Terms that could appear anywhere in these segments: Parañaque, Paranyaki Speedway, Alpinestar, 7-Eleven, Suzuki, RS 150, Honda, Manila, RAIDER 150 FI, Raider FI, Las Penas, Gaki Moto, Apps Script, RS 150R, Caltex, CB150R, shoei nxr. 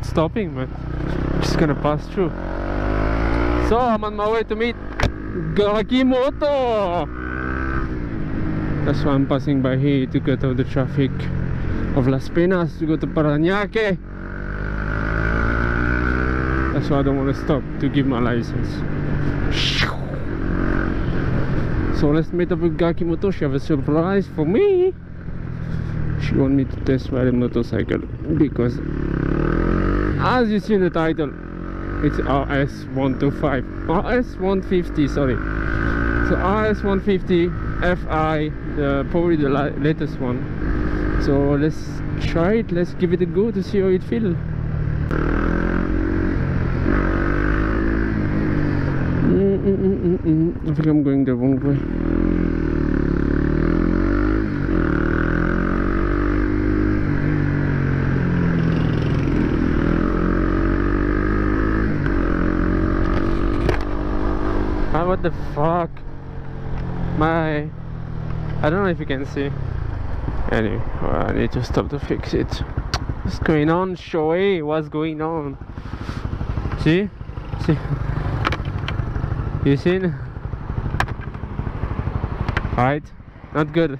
not stopping, man. I'm just gonna pass through. So I'm on my way to meet Gaki Moto. That's why I'm passing by here to get out of the traffic of Las Penas to go to Parañaque. That's why I don't want to stop to give my license. So let's meet up with Gaki Moto. She have a surprise for me. She want me to test ride a motorcycle because, as you see in the title, it's RS 150. Sorry, so RS 150 FI, probably the latest one. So let's try it. Let's give it a go to see how it feels. I think I'm going the wrong way. What the fuck? I don't know if you can see. Anyway, I need to stop to fix it. What's going on, Shoei? What's going on? See? See? You seen? Alright, not good.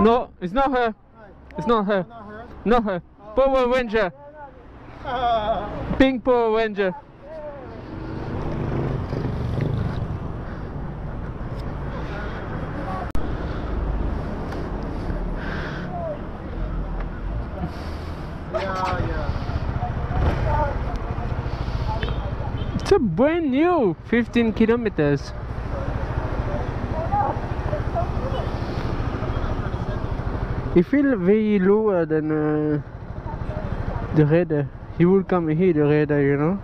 No, it's not her. It's not her. Not her. Power Ranger. Pink Power Ranger. It's a brand new 15 kilometers. He feels very lower than the Raider. He will come here, the Raider, you know.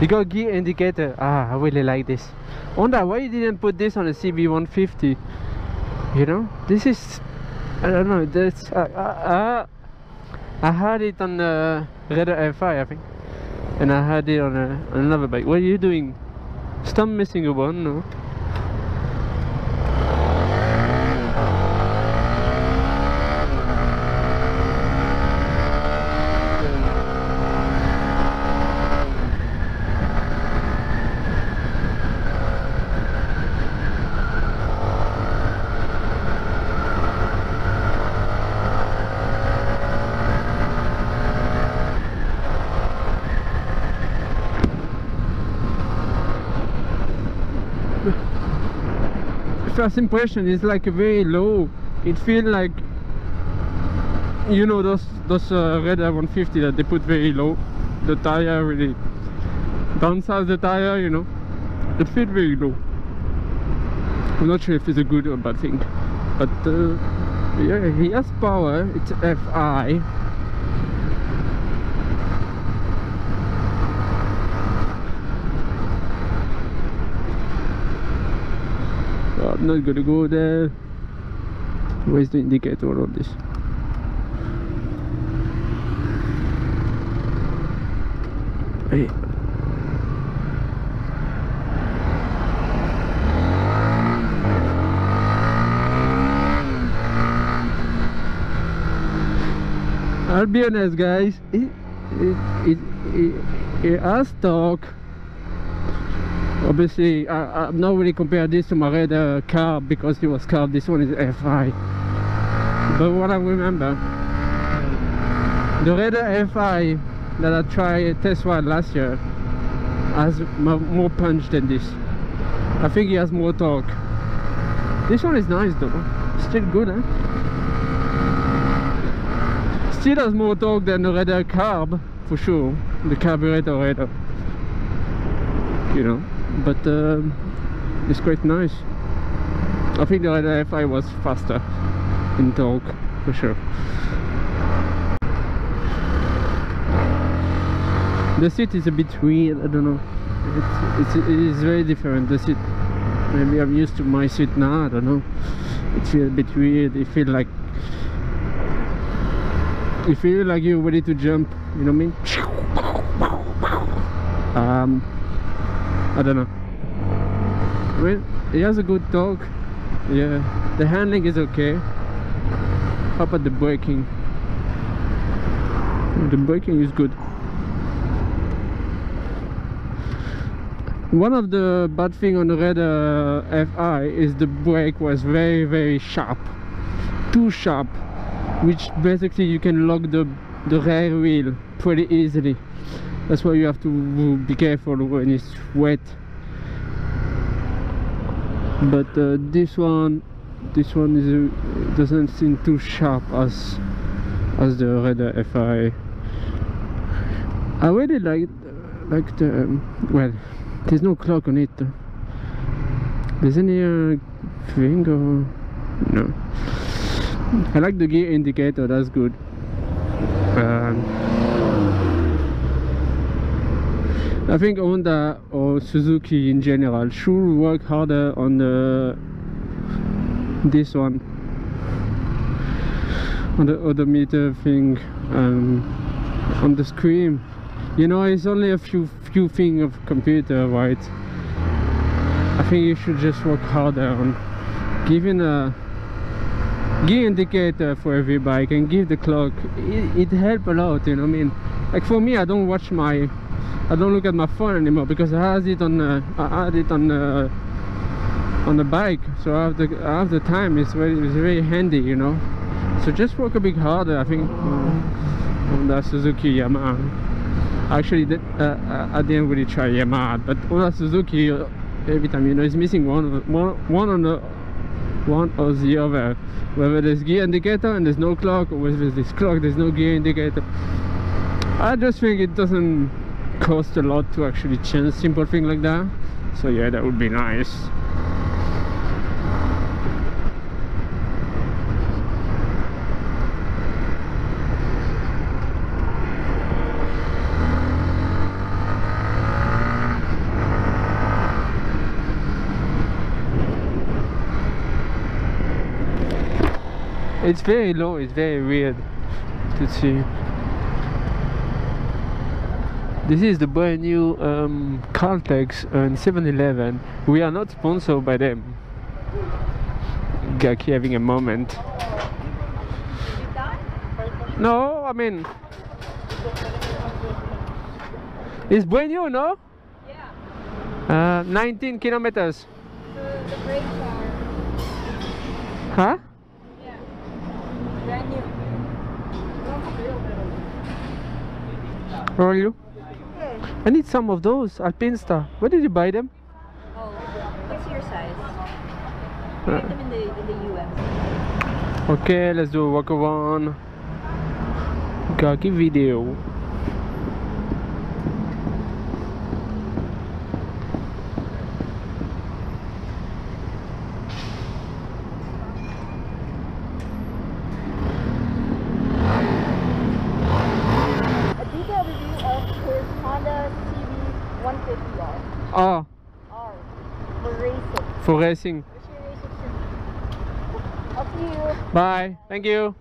You got gear indicator. Ah, I really like this. Wonder why you didn't put this on a CB150. You know, this is, I don't know. That's I had it on the Raider FI, I think. And I had it on another bike. What are you doing? Stop missing a one, no? First impression is like very low. It feels like, you know, those Raider 150 that they put very low. The tire really downsize the tire, you know. It feels very low. I'm not sure if it's a good or bad thing, but yeah, he has power. It's FI. I'm not gonna go there. Where's the indicator of this? Hey. I'll be honest, guys. It has talk. Obviously, I'm not really comparing this to my Raider carb because it was carb. This one is FI. But what I remember, the Raider FI that I tried test ride last year has more punch than this. I think he has more torque. This one is nice though. Still good, eh? Still has more torque than the Raider carb for sure. The carburetor Raider, you know. But it's quite nice. I think the Raider FI was faster in torque for sure. The seat is a bit weird, I don't know. It is very different, the seat. Maybe I'm used to my seat now, I don't know. It feels a bit weird. It feels like you feel like you're ready to jump, you know what I mean? I don't know. Well, it has a good torque. Yeah, the handling is okay. How about the braking? The braking is good. One of the bad thing on the Raider FI is the brake was very sharp, too sharp, which basically you can lock the rear wheel pretty easily. That's why you have to be careful when it's wet. But this one is doesn't seem too sharp as the Raider FI. I really like the well, there's no clock on it. There's any thing or no? I like the gear indicator. That's good. I think Honda or Suzuki in general should work harder on this one, on the odometer thing, on the screen. You know, it's only a few things of computer, right? I think you should just work harder on giving a gear indicator for every bike and give the clock. It helps a lot, you know what I mean? Like for me, I don't look at my phone anymore because I had it on the bike, so I have the time. It's very handy, you know. So just work a bit harder, I think. Honda, Suzuki, Yamaha. Actually, I didn't really try Yamaha, but Honda, Suzuki. Every time, you know, it's missing one or the other. Whether there's gear indicator and there's no clock, or whether there's clock, there's no gear indicator. I just think it doesn't cost a lot to actually change simple thing like that, so yeah, that would be nice. It's very low, it's very weird to see. This is the brand new Caltex and 7-Eleven. We are not sponsored by them. Gaki having a moment. No, I mean, it's brand new, no? Yeah. 19 kilometers. The brakes are. Huh? Yeah. Brand new. How are you? I need some of those Alpinestar. Where did you buy them? Oh, what's your size? We get them in the US. Okay, let's do a walk around. Gaki video. For racing. Bye. Thank you.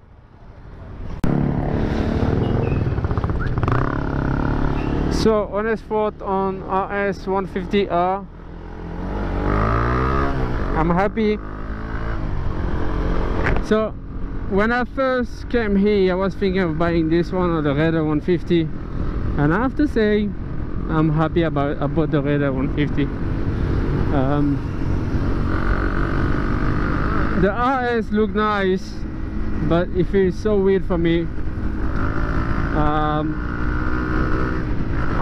So honest thought on RS 150R. I'm happy. So when I first came here, I was thinking of buying this one or the Raider 150, and I have to say I'm happy about the Raider 150. The RS look nice, but it feels so weird for me. I'm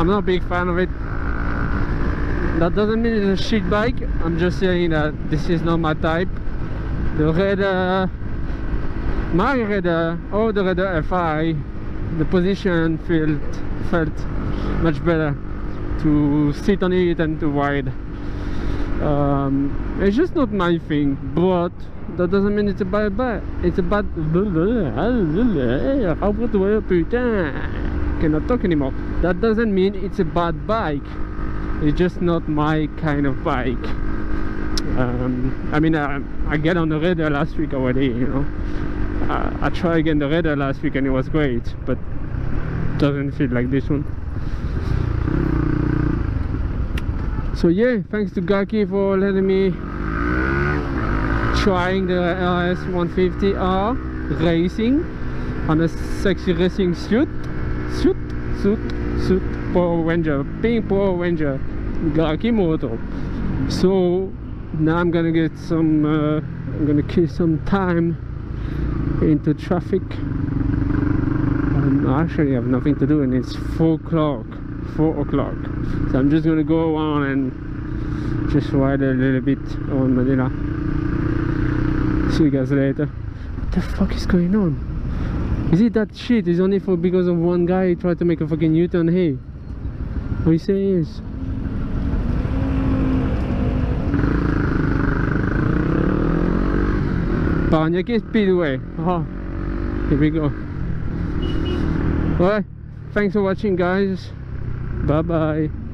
not a big fan of it. That doesn't mean it's a shit bike. I'm just saying that this is not my type. The Raider, my Raider, or the Raider FI, the position felt much better to sit on it and to ride. It's just not my thing, but that doesn't mean it's a bad bike. It's a bad. Cannot talk anymore. That doesn't mean it's a bad bike. It's just not my kind of bike. I mean, I got on the Raider last week already, you know. I tried again the Raider last week and it was great, but doesn't feel like this one. So yeah, thanks to Gaki for letting me trying the RS 150R racing on a sexy racing suit Power Ranger, pink Power Ranger, Gaki Moto. So now I'm gonna get some I'm gonna kill some time into traffic. I actually have nothing to do and it's 4 o'clock, so I'm just gonna go around and just ride a little bit on Manila. See you guys later. What the fuck is going on? Is it that shit? It's only for because of one guy who tried to make a fucking U-turn. Hey, what do you say is? Paranyaki Speedway. Oh, here we go. Alright, thanks for watching guys. Bye bye.